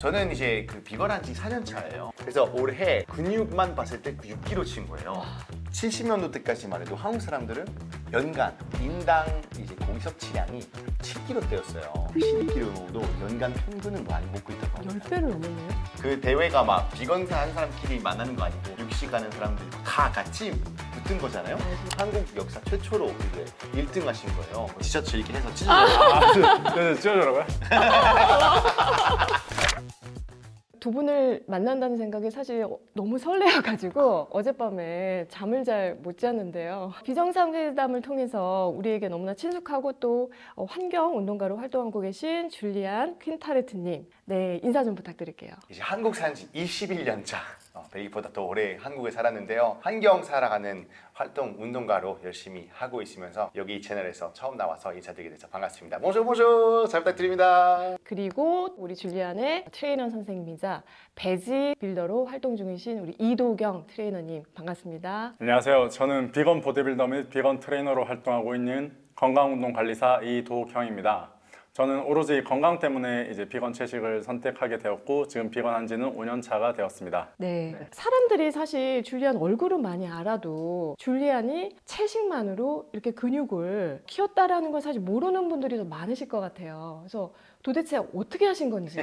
저는 이제 그 비건한 지 4년 차예요. 그래서 올해 근육만 봤을 때 6kg 친 거예요. 70년도 때까지만 해도 한국 사람들은 연간 인당 이제 고기 섭취량이 7kg대였어요. 12kg 정도 연간 평균은 많이 먹고 있다고 합니다. 10배를 넘었네요? 그 대회가 막 비건사 한 사람끼리 만나는 거 아니고 육식 가는 사람들이 다 같이 붙은 거잖아요. 한국 역사 최초로 이제 1등 하신 거예요. 티셔츠 이렇게 해서 찢어져요. 찢어져라고요? 두 분을 만난다는 생각이 사실 너무 설레어가지고 어젯밤에 잠을 잘 못 잤는데요. 비정상회담을 통해서 우리에게 너무나 친숙하고 또 환경운동가로 활동하고 계신 줄리안 퀸타르트님, 네, 인사 좀 부탁드릴게요. 이제 한국 산 지 21년 차, 베이보다 더 오래 한국에 살았는데요. 환경 살아가는 활동운동가로 열심히 하고 있으면서 여기 채널에서 처음 나와서 인사드리게 돼서 반갑습니다. 모쇼모쇼 잘 부탁드립니다. 그리고 우리 줄리안의 트레이너 선생님이자 배지 빌더로 활동 중이신 우리 이도경 트레이너님, 반갑습니다. 안녕하세요. 저는 비건 보디빌더 및 비건 트레이너로 활동하고 있는 건강운동관리사 이도경입니다. 저는 오로지 건강 때문에 이제 비건 채식을 선택하게 되었고 지금 비건한 지는 5년 차가 되었습니다. 네, 사람들이 사실 줄리안 얼굴은 많이 알아도 줄리안이 채식만으로 이렇게 근육을 키웠다라는 걸 사실 모르는 분들이 더 많으실 것 같아요. 그래서 도대체 어떻게 하신 건지.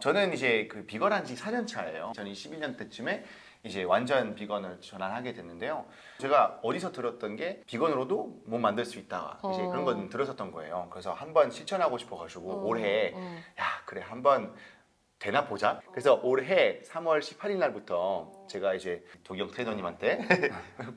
저는 이제 그 비건한 지 4년 차예요. 2021년 때쯤에 이제 완전 비건을 전환하게 됐는데요. 제가 어디서 들었던 게 비건으로도 몸 만들 수 있다, 이제 그런 건 들었었던 거예요. 그래서 한번 실천하고 싶어가지고 올해 야 그래 한번 되나 보자. 그래서 올해 3월 18일 날부터 제가 이제 도경 트레이너님한테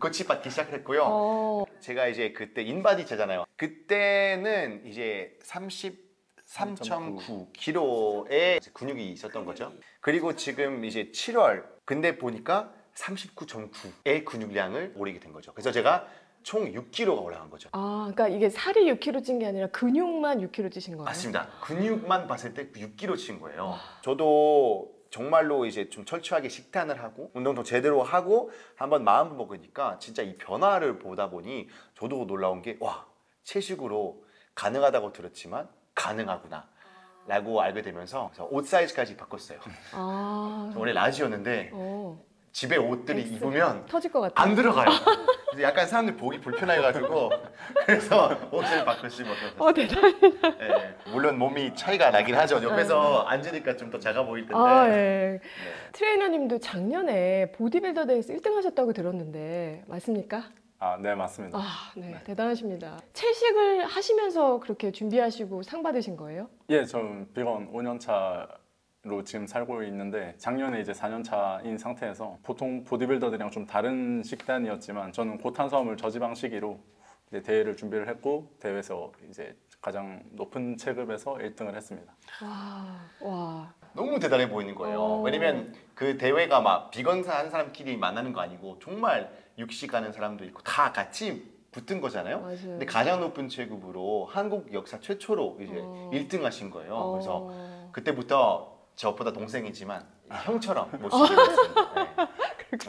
코치받기 시작했고요. 제가 이제 그때 인바디체잖아요. 그때는 이제 33.9kg의 근육이 있었던 거죠. 그리고 지금 이제 7월, 근데 보니까 39.9의 근육량을 올리게 된 거죠. 그래서 제가 총 6kg가 올라간 거죠. 아, 그러니까 이게 살이 6kg 찐 게 아니라 근육만 6kg 찌신 거예요? 맞습니다. 근육만 봤을 때 6kg 찐 거예요. 저도 정말로 이제 좀 철저하게 식단을 하고 운동도 제대로 하고 한번 마음 먹으니까 진짜 이 변화를 보다 보니 저도 놀라운 게, 와, 채식으로 가능하다고 들었지만 가능하구나 라고 알게 되면서 옷 사이즈까지 바꿨어요. 원래 라지였는데 집에 옷들이 X. 입으면 터질 것 같아요. 안 들어가요. 그래서 약간 사람들 보기 불편해가지고 그래서 옷을 바꾸시면 대단하다. 네, 물론 몸이 차이가 나긴 하죠. 옆에서 앉으니까 좀 더 작아 보일 텐데. 네. 트레이너님도 작년에 보디빌더 대회에서 1등 하셨다고 들었는데 맞습니까? 아, 네, 맞습니다. 아, 네, 네, 대단하십니다. 채식을 하시면서 그렇게 준비하시고 상 받으신 거예요? 예, 저는 비건 5년 차로 지금 살고 있는데 작년에 이제 4년 차인 상태에서 보통 보디빌더들이랑 좀 다른 식단이었지만 저는 고탄수화물 저지방식으로 이제 대회를 준비를 했고 대회에서 이제 가장 높은 체급에서 1등을 했습니다. 와. 너무 대단해 보이는 거예요. 왜냐면 그 대회가 막 비건사 한 사람끼리 만나는 거 아니고 정말 육식 가는 사람도 있고 다 같이 붙은 거잖아요. 맞아요. 근데 가장 높은 체급으로 한국 역사 최초로 이제 1등 하신 거예요. 그래서 그때부터 저보다 동생이지만 형처럼 모시게 됐습니다. 네.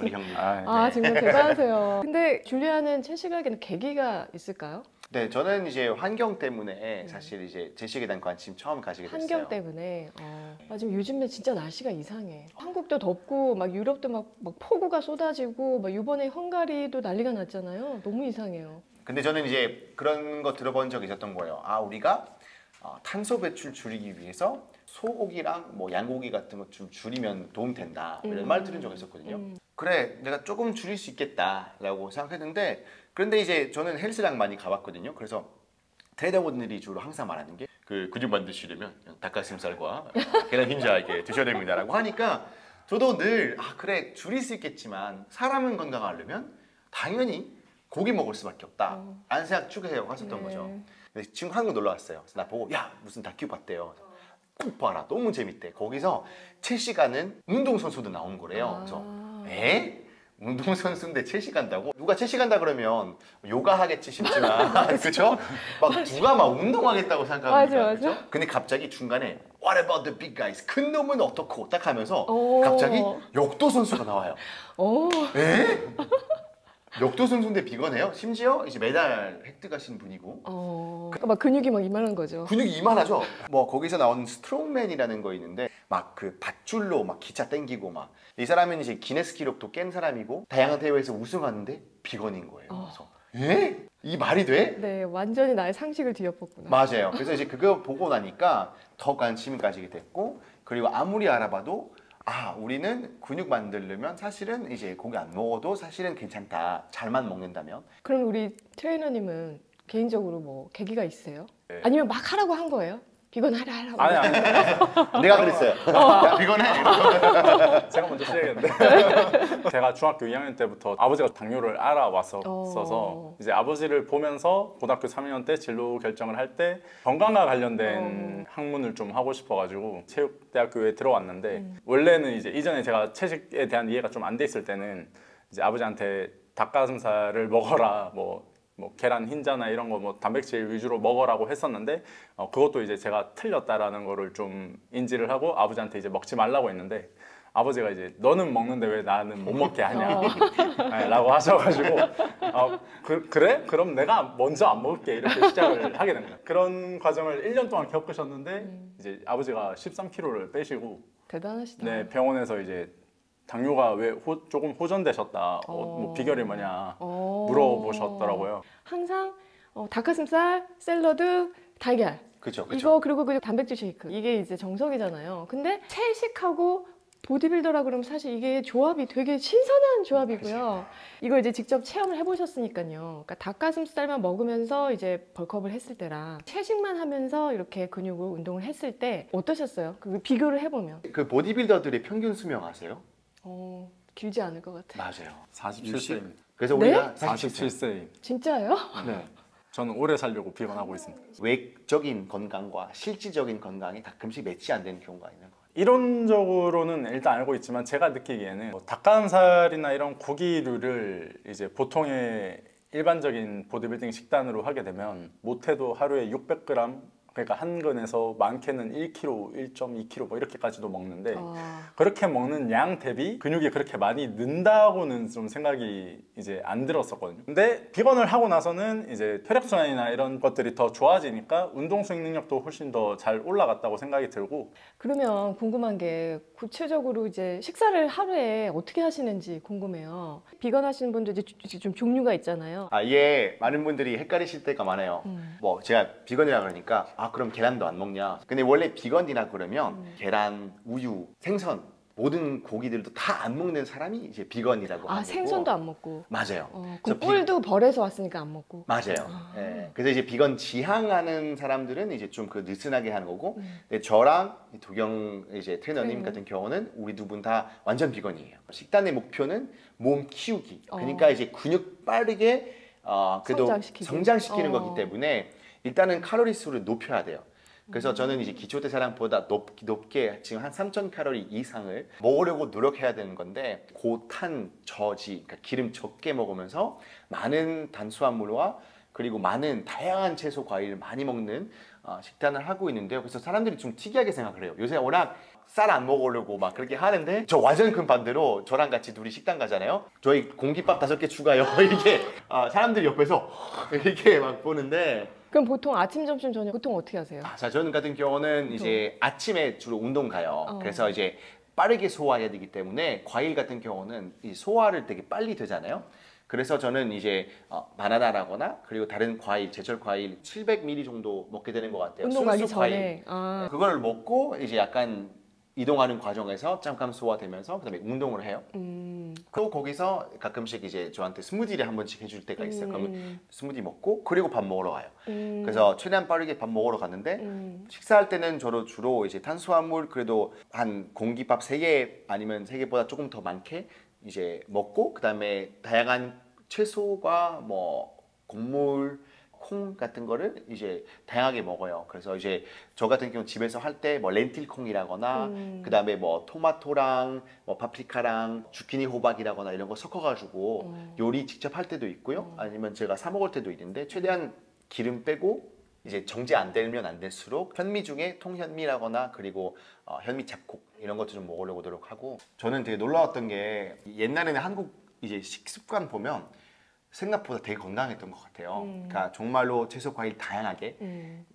우리 형님. 아, 정말 대단하세요. 근데 줄리안은 채식하기에는 계기가 있을까요? 네, 저는 이제 환경 때문에 사실 이제 채식에 대한 관심 처음 가지게 됐어요. 환경 때문에. 지금 요즘에 진짜 날씨가 이상해. 한국도 덥고 막 유럽도 막 폭우가 쏟아지고 막 이번에 헝가리도 난리가 났잖아요. 너무 이상해요. 근데 저는 이제 그런 거 들어본 적이 있었던 거예요. 아, 우리가 탄소 배출 줄이기 위해서 소고기랑 뭐 양고기 같은 거 좀 줄이면 도움 된다, 이런 말 들은 적이 있었거든요. 그래, 내가 조금 줄일 수 있겠다라고 생각했는데, 그런데 이제 저는 헬스장 많이 가봤거든요. 그래서 트레이너분들이 주로 항상 말하는 게, 그 근육 만드시려면 닭가슴살과 계란 흰자 이렇게 드셔야 됩니다라고 하니까 저도 늘, 아, 그래, 줄일 수 있겠지만 사람은 건강하려면 당연히 고기 먹을 수밖에 없다, 라는 생각 쭉 해요. 하셨던 거죠. 근데 지금 한국 놀러 왔어요. 그래서 나 보고, 야, 무슨 다큐 봤대요. 꼭 봐라, 너무 재밌대. 거기서 채식하는 운동선수도 나온 거래요. 그래서 에? 운동선수인데 채식한다고? 누가 채식한다 그러면 요가 하겠지 싶지만 그쵸? 막 누가 막 운동하겠다고 생각합니다. 맞아. 근데 갑자기 중간에 What about the big guys? 큰 놈은 어떻고? 딱 하면서 갑자기 역도 선수가 나와요. 에? 역도승손대 비건해요. 심지어 이제 메달 획득하신 분이고. 그러니까 막 근육이 막 이만한 거죠. 근육이 이만하죠. 뭐 거기서 나온 스트롱맨이라는 거 있는데 막 그 밧줄로 막 기차 땡기고 막 이 사람은 이제 기네스 기록도 깬 사람이고 다양한 대회에서 우승하는데 비건인 거예요. 그래서 에? 이 말이 돼? 네, 완전히 나의 상식을 뒤엎었구나. 맞아요. 그래서 이제 그거 보고 나니까 더 관심이 가지게 됐고, 그리고 아무리 알아봐도 아, 우리는 근육 만들려면 사실은 이제 고기 안 먹어도 사실은 괜찮다. 잘만 먹는다면. 그럼 우리 트레이너님은 개인적으로 뭐 계기가 있어요? 네. 아니면 막 하라고 한 거예요? 비건 하라 하라고. 아니. 내가 그랬어요. 야, 비건해. 제가 먼저 시작했는데. 제가 중학교 2학년 때부터 아버지가 당뇨를 알아왔었어서 이제 아버지를 보면서 고등학교 3학년 때 진로 결정을 할 때 건강과 관련된 학문을 좀 하고 싶어가지고 체육대학교에 들어왔는데 원래는 이제 이전에 제가 채식에 대한 이해가 좀 안 돼 있을 때는 이제 아버지한테 닭가슴살을 먹어라 뭐 계란 흰자나 이런 거 뭐 단백질 위주로 먹으라고 했었는데 그것도 이제 제가 틀렸다라는 거를 좀 인지를 하고 아버지한테 이제 먹지 말라고 했는데 아버지가 이제 너는 먹는데 왜 나는 못 먹게 하냐 라고 하셔가지고 그래? 그럼 내가 먼저 안 먹을게 이렇게 시작을 하게 됩니다. 그런 과정을 1년 동안 겪으셨는데 이제 아버지가 13kg를 빼시고 대단하시다. 네, 병원에서 이제 당뇨가 왜 조금 호전되셨다, 뭐 비결이 뭐냐 물어보셨더라고요. 항상 닭가슴살, 샐러드, 달걀 그쵸. 이거 그리고 그 단백질 쉐이크 이게 이제 정석이잖아요. 근데 채식하고 보디빌더라 그러면 사실 이게 조합이 되게 신선한 조합이고요. 이걸 이제 직접 체험을 해보셨으니까요. 그러니까 닭가슴살만 먹으면서 이제 벌크업을 했을 때랑 채식만 하면서 이렇게 근육으로 운동을 했을 때 어떠셨어요? 그 비교를 해보면. 그 보디빌더들이 평균 수명 아세요? 길지 않을 것 같아요. 맞아요. 47세입니다. 그래서 우리가 네? 47세. 진짜요? 네. 저는 오래 살려고 비건하고 있습니다. 외적인 건강과 실질적인 건강이 가끔씩 매치 안 되는 경우가 있는 것 같아요. 이론적으로는 일단 알고 있지만 제가 느끼기에는 뭐 닭가슴살이나 이런 고기류를 이제 보통의 일반적인 보디빌딩 식단으로 하게 되면 못해도 하루에 600g 그러니까 한 근에서 많게는 1kg, 1.2kg 뭐 이렇게까지도 먹는데 그렇게 먹는 양 대비 근육이 그렇게 많이 는다고는 좀 생각이 이제 안 들었었거든요. 근데 비건을 하고 나서는 이제 혈액순환이나 이런 것들이 더 좋아지니까 운동 수행 능력도 훨씬 더 잘 올라갔다고 생각이 들고. 그러면 궁금한 게 구체적으로 이제 식사를 하루에 어떻게 하시는지 궁금해요. 비건 하시는 분들 이제 좀 종류가 있잖아요. 아, 예. 많은 분들이 헷갈리실 때가 많아요. 뭐 제가 비건이라 그러니까 그럼 계란도 안 먹냐. 근데 원래 비건이라 그러면 계란, 우유, 생선 모든 고기들도 다 안 먹는 사람이 이제 비건이라고 하고. 생선도 안 먹고. 맞아요. 그럼 꿀도 벌에서 왔으니까 안 먹고. 맞아요. 예. 그래서 이제 비건 지향하는 사람들은 이제 좀 그 느슨하게 하는 거고 근데 저랑 도경 이제 트레이너님 같은 경우는 우리 두 분 다 완전 비건이에요. 식단의 목표는 몸 키우기. 그러니까 이제 근육 빠르게 그래도 성장시키는 거기 때문에 일단은 칼로리 수를 높여야 돼요. 그래서 저는 이제 기초대 사람보다 높게 지금 한 3000칼로리 이상을 먹으려고 노력해야 되는 건데 고탄 저지, 그러니까 기름 적게 먹으면서 많은 단수화물과 그리고 많은 다양한 채소 과일을 많이 먹는 식단을 하고 있는데요. 그래서 사람들이 좀 특이하게 생각을 해요. 요새 워낙 쌀 안 먹으려고 막 그렇게 하는데 저 완전 금반대로 저랑 같이 둘이 식당 가잖아요. 저희 공깃밥 5개 추가요. 이렇게 사람들이 옆에서 이렇게 막 보는데. 그럼 보통 아침, 점심, 저녁 보통 어떻게 하세요? 자, 저는 같은 경우는 보통. 이제 아침에 주로 운동 가요. 그래서 이제 빠르게 소화해야 되기 때문에 과일 같은 경우는 이 소화를 되게 빨리 되잖아요. 그래서 저는 이제 바나나라거나 그리고 다른 과일, 제철 과일 700ml 정도 먹게 되는 것 같아요. 운동 가기 전에. 그걸 먹고 이제 약간 이동하는 과정에서 잠깐 소화되면서 그다음에 운동을 해요. 또 거기서 가끔씩 이제 저한테 스무디를 한 번씩 해줄 때가 있어요. 그러면 스무디 먹고 그리고 밥 먹으러 가요. 그래서 최대한 빠르게 밥 먹으러 갔는데 식사할 때는 저도 주로 이제 탄수화물 그래도 한 공깃밥 3개 아니면 3개보다 조금 더 많게 이제 먹고 그다음에 다양한 채소가 뭐 곡물 콩 같은 거를 이제 다양하게 먹어요. 그래서 이제 저 같은 경우 집에서 할 때 뭐 렌틸 콩이라거나 그 다음에 뭐 토마토랑 뭐 파프리카랑 주키니 호박이라거나 이런 거 섞어가지고 요리 직접 할 때도 있고요. 아니면 제가 사 먹을 때도 있는데 최대한 기름 빼고 이제 정제 안 되면 안 될수록 현미 중에 통현미라거나 그리고 현미 잡곡 이런 것도 좀 먹으려고 노력하고. 저는 되게 놀라웠던 게 옛날에는 한국 이제 식습관 보면 생각보다 되게 건강했던 것 같아요. 그러니까 정말로 채소 과일 다양하게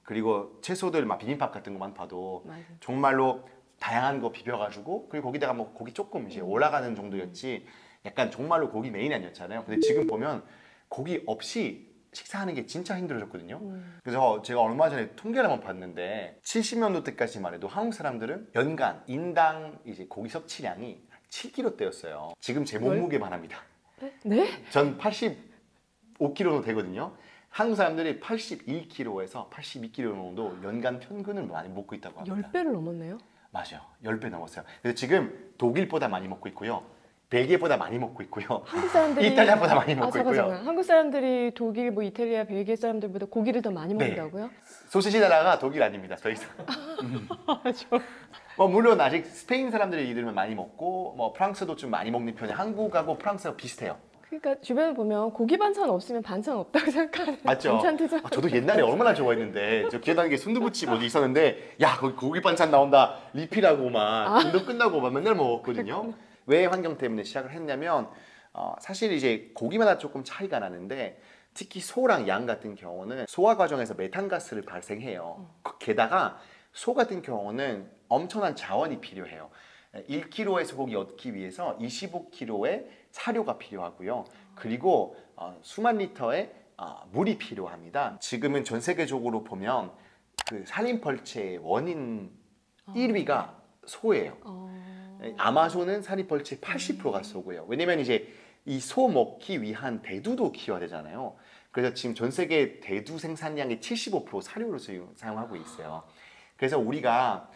그리고 채소들 막 비빔밥 같은 것만 봐도 맞아. 정말로 다양한 거 비벼가지고 그리고 거기다가 뭐 고기 조금 이제 올라가는 정도였지 약간 정말로 고기 메인이 아니었잖아요. 근데 지금 보면 고기 없이 식사하는 게 진짜 힘들어졌거든요. 그래서 제가 얼마 전에 통계를 한번 봤는데 70년도 때까지만 해도 한국 사람들은 연간 인당 이제 고기 섭취량이 7kg대였어요. 지금 제 몸무게만 합니다. 네? 전 85kg도 되거든요. 한국 사람들이 81kg에서 82kg 정도 연간 평균을 많이 먹고 있다고 합니다. 10배를 넘었네요? 맞아요. 10배 넘었어요. 그래서 지금 독일보다 많이 먹고 있고요. 벨기에보다 많이 먹고 있고요. 한국 사람들이 이탈리아보다 많이 먹고 있고요. 한국 사람들이 독일, 뭐 이탈리아, 벨기에 사람들보다 고기를 더 많이 먹는다고요? 네. 소시지 나라가 독일 아닙니다. 더 이상. 뭐 물론 아직 스페인 사람들이 이들은 많이 먹고 뭐 프랑스도 좀 많이 먹는 편이에요. 한국하고 프랑스하고 비슷해요. 그러니까 주변에 보면 고기 반찬 없으면 반찬 없다고 생각하는 맞죠? 아, 저도 옛날에 얼마나 좋아했는데 저 기억나는 게 순두부집 어디 있었는데 야 거기 고기 반찬 나온다 리필하고 막 운동 끝나고 막 맨날 먹었거든요. 그렇구나. 왜 환경 때문에 시작을 했냐면 사실 이제 고기마다 조금 차이가 나는데 특히 소랑 양 같은 경우는 소화 과정에서 메탄가스를 발생해요. 게다가 소 같은 경우는 엄청난 자원이 필요해요. 1kg의 소고기 얻기 위해서 25kg의 사료가 필요하고요. 그리고 수만 리터의 물이 필요합니다. 지금은 전 세계적으로 보면 그 살림벌채의 원인 1위가 소예요. 아마존은 살인벌채 80%가 소고요. 왜냐면 이제 이 소 먹기 위한 대두도 키워야 되잖아요. 그래서 지금 전 세계 대두 생산량의 75% 사료로 사용하고 있어요. 그래서 우리가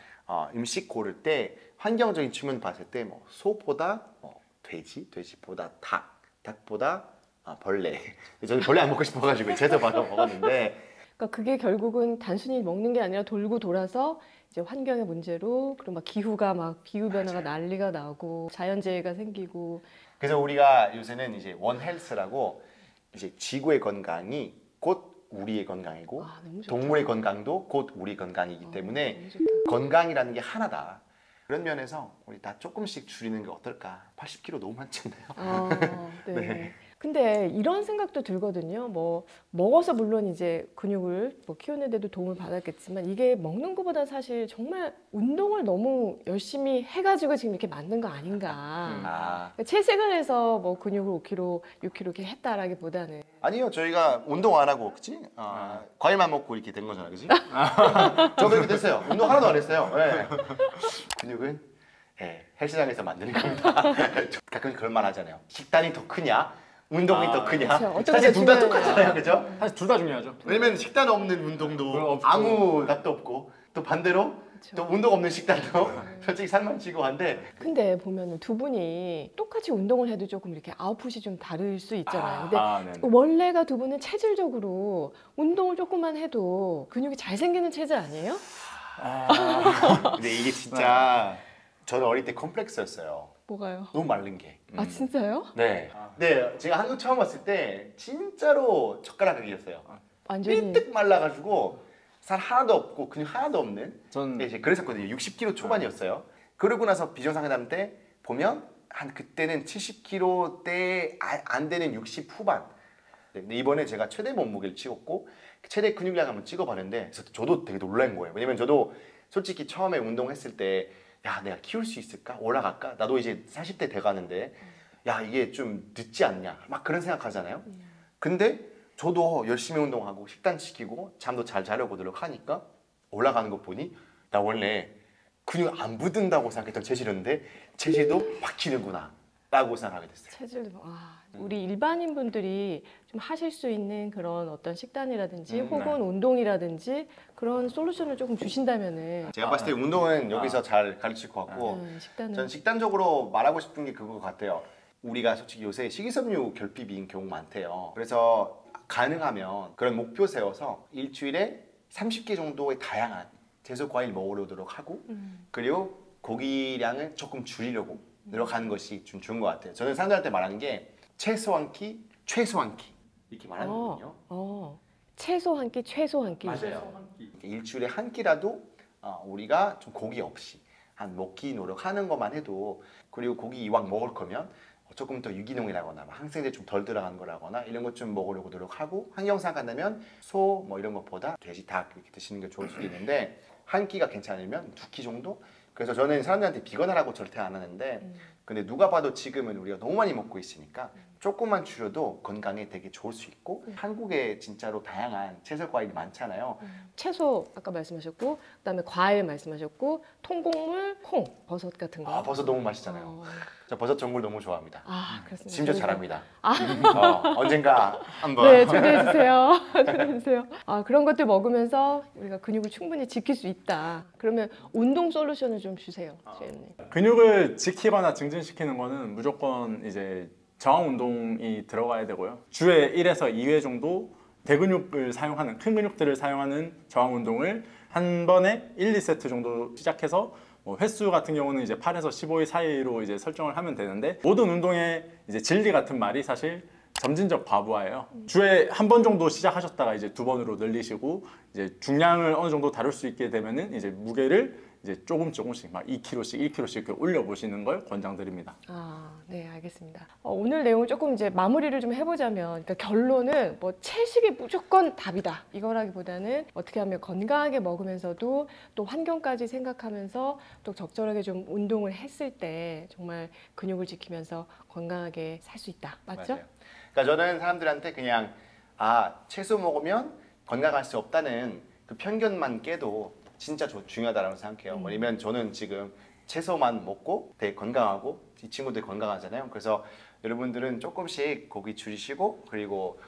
음식 고를 때 환경적인 측면 봤을 때 뭐 소보다 돼지, 돼지보다 닭, 닭보다 벌레. 저는 벌레 안 먹고 싶어가지고 제대로 받아 먹었는데. 그러니까 그게 결국은 단순히 먹는 게 아니라 돌고 돌아서 이제 환경의 문제로 그리고 막 기후가 막 기후 변화가 난리가 나고 자연재해가 생기고 그래서 우리가 요새는 이제 원 헬스라고 이제 지구의 건강이 곧 우리의 건강이고 아, 동물의 건강도 곧 우리 건강이기 때문에 건강이라는 게 하나다. 그런 면에서 우리 다 조금씩 줄이는 게 어떨까? 80kg 너무 많지 않나요? 아, 네. 네. 근데 이런 생각도 들거든요. 뭐 먹어서 물론 이제 근육을 뭐 키우는 데도 도움을 받았겠지만 이게 먹는 것보다 사실 정말 운동을 너무 열심히 해가지고 지금 이렇게 만든 거 아닌가. 그러니까 채색을 해서 뭐 근육을 5kg, 6kg 이렇게 했다라기보다는 아니요. 저희가 운동 안 하고 그치? 과일만 먹고 이렇게 된 거잖아, 그치? 저 그렇게 됐어요. 운동 하나도 안 했어요. 네. 근육은 네, 헬스장에서 만드는 겁니다. 가끔 그런 말 하잖아요. 식단이 더 크냐? 운동이 더 크냐? 사실 둘 다 똑같잖아요, 그죠? 사실 둘 다 중요하죠. 왜냐면 식단 없는 운동도 아무 답도 없고 또 반대로 그쵸. 또 운동 없는 식단도 솔직히 살만 찌고 한데 근데 보면 두 분이 똑같이 운동을 해도 조금 이렇게 아웃풋이 좀 다를 수 있잖아요. 근데 원래가 두 분은 체질적으로 운동을 조금만 해도 근육이 잘 생기는 체질 아니에요? 근데 이게 진짜 저는 어릴 때 컴플렉스였어요. 뭐가요? 너무 마른 게. 아 진짜요? 네. 네, 제가 한국 처음 왔을 때 진짜로 젓가락이었어요. 완전히 삐뜩 말라가지고 살 하나도 없고 근육 하나도 없는. 전 네, 그랬었거든요. 60kg 초반이었어요. 그러고 나서 비정상회담 때 보면 한 그때는 70kg대 안 되는 60 후반. 근데 이번에 제가 최대 몸무게를 찍었고 최대 근육량 한번 찍어봤는데 저도 되게 놀란 거예요. 왜냐면 저도 솔직히 처음에 운동했을 때 야 내가 키울 수 있을까? 올라갈까? 나도 이제 40대 돼가는데 야 이게 좀 늦지 않냐? 막 그런 생각하잖아요. 근데 저도 열심히 운동하고 식단 지키고 잠도 잘 자려고 노력하니까 올라가는 거 보니 나 원래 근육 안 붙는다고 생각했던 체질이었는데 체질도 바뀌는구나 라고 생각하게 됐어요. 체질도 와, 우리 일반인 분들이 좀 하실 수 있는 그런 어떤 식단이라든지 혹은 운동이라든지 그런 솔루션을 조금 주신다면은 제가 봤을 때 운동은 여기서 잘 가르칠 것 같고 식단은 전 식단적으로 말하고 싶은 게 그거 같아요. 우리가 솔직히 요새 식이섬유 결핍인 경우 많대요. 그래서 가능하면 그런 목표 세워서 일주일에 30개 정도의 다양한 채소 과일 먹으려고 하고 그리고 고기량을 조금 줄이려고 노력하는 것이 좀 좋은 것 같아요. 저는 사람들한테 말하는 게 채소 한 끼, 최소 한 끼 이렇게 말하는 거거든요. 채소 한 끼, 최소 한 끼. 맞아요. 한 끼. 일주일에 한 끼라도 우리가 좀 고기 없이 한 먹기 노력하는 것만 해도 그리고 고기 이왕 먹을 거면 조금 더 유기농이라거나 항생제 좀 덜 들어간 거라거나 이런 것 좀 먹으려고 노력하고, 환경상 간다면 소 뭐 이런 것보다 돼지, 닭 이렇게 드시는 게 좋을 수도 있는데 한 끼가 괜찮으면 두 끼 정도? 그래서 저는 사람들한테 비건하라고 절대 안 하는데 근데 누가 봐도 지금은 우리가 너무 많이 먹고 있으니까 조금만 줄여도 건강에 되게 좋을 수 있고 한국에 진짜로 다양한 채소 과일이 많잖아요. 채소 아까 말씀하셨고 그다음에 과일 말씀하셨고 통곡물, 콩, 버섯 같은 거. 아, 버섯 너무 맛있잖아요. 저 버섯 전골 너무 좋아합니다. 아, 그렇습니다. 심지어 잘합니다. 아. 언젠가 한번 네, 초대해주세요. 초대해주세요. 아, 그런 것들 먹으면서 우리가 근육을 충분히 지킬 수 있다. 그러면 운동 솔루션을 좀 주세요, 주연님. 근육을 지키거나 증진시키는 거는 무조건 이제 저항 운동이 들어가야 되고요. 주에 1에서 2회 정도 대근육을 사용하는, 큰 근육들을 사용하는 저항 운동을 한 번에 1, 2세트 정도 시작해서 횟수 같은 경우는 이제 8에서 15회 사이로 이제 설정을 하면 되는데, 모든 운동의 이제 진리 같은 말이 사실 점진적 과부하예요. 주에 한 번 정도 시작하셨다가 이제 2번으로 늘리시고, 이제 중량을 어느 정도 다룰 수 있게 되면은 이제 무게를 이제 조금씩 막 2kg씩 1kg씩 이렇게 올려보시는 걸 권장드립니다. 아, 네, 알겠습니다. 오늘 내용을 조금 이제 마무리를 좀 해보자면, 그러니까 결론은 뭐 채식이 무조건 답이다 이거라기보다는 어떻게 하면 건강하게 먹으면서도 또 환경까지 생각하면서 또 적절하게 좀 운동을 했을 때 정말 근육을 지키면서 건강하게 살 수 있다. 맞죠? 맞아요. 그러니까 저는 사람들한테 그냥 아, 채소 먹으면 건강할 수 없다는 그 편견만 깨도 진짜 중요하다고 생각해요. 왜냐면 저는 지금 채소만 먹고 되게 건강하고 이 친구들 건강하잖아요. 그래서 여러분들은 조금씩 고기 줄이시고 그리고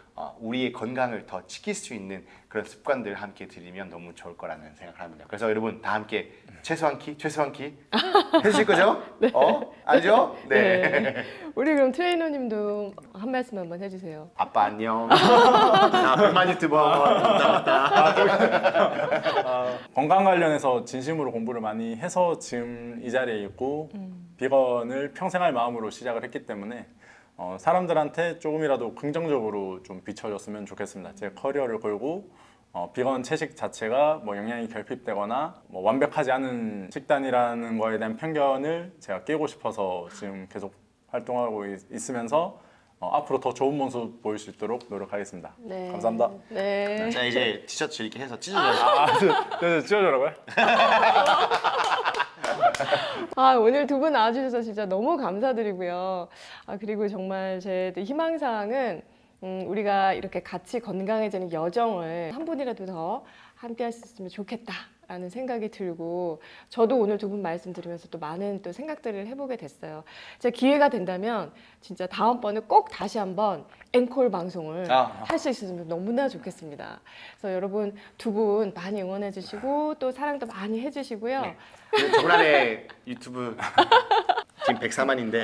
우리의 건강을 더 지킬 수 있는 그런 습관들 함께 드리면 너무 좋을 거라는 생각을 합니다. 그래서 여러분 다 함께 최소 한 끼 해주실 거죠? 네. 알죠? 네. 네. 우리 그럼 트레이너님도 한 말씀 한번 해주세요. 아빠 안녕. 나 100만 유튜버 왔다. 건강 관련해서 진심으로 공부를 많이 해서 지금 이 자리에 있고 비건을 평생 할 마음으로 시작을 했기 때문에 사람들한테 조금이라도 긍정적으로 좀 비춰줬으면 좋겠습니다. 제 커리어를 걸고 비건 채식 자체가 뭐 영양이 결핍되거나 뭐 완벽하지 않은 식단이라는 거에 대한 편견을 제가 깨고 싶어서 지금 계속 활동하고 있으면서 앞으로 더 좋은 모습 보일 수 있도록 노력하겠습니다. 네. 감사합니다. 네. 자, 이제 티셔츠 이렇게 해서 찢어주라고요? 아, 오늘 두 분 나와주셔서 진짜 너무 감사드리고요. 아, 그리고 정말 제 희망사항은 우리가 이렇게 같이 건강해지는 여정을 한 분이라도 더 함께 할 수 있으면 좋겠다라는 생각이 들고, 저도 오늘 두 분 말씀 드리면서 또 많은 또 생각들을 해보게 됐어요. 제가 기회가 된다면 진짜 다음번에 꼭 다시 한번 앵콜 방송을 할 수 있으면 너무나 좋겠습니다. 그래서 여러분 두 분 많이 응원해 주시고 또 사랑도 많이 해 주시고요. 네. 저번에 유튜브 지금 104만인데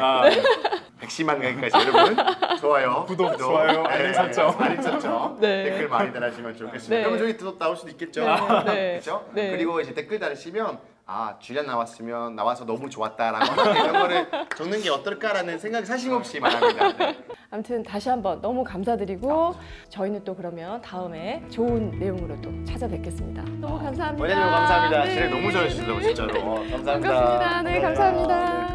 110만 가까지 여러분 좋아요, 구독, 좋아요, 알림 설정, 네. 댓글 많이 달아주시면 좋겠습니다. 네. 그러면 저기 또 나올 수도 있겠죠. 네. 네. 그렇죠? 네. 그리고 이제 댓글 달으시면 아, 주연 나와서 너무 좋았다라고 이런 거를 적는 게 어떨까라는 생각이 사심없이 말합니다. 네. 아무튼 다시 한번 너무 감사드리고 저희는 또 그러면 다음에 좋은 내용으로 또 찾아뵙겠습니다. 너무 감사합니다. 원장님 감사합니다. 진짜 너무 잘해주셔서 진짜로. 감사합니다. 반갑습니다. 네, 감사합니다. 네.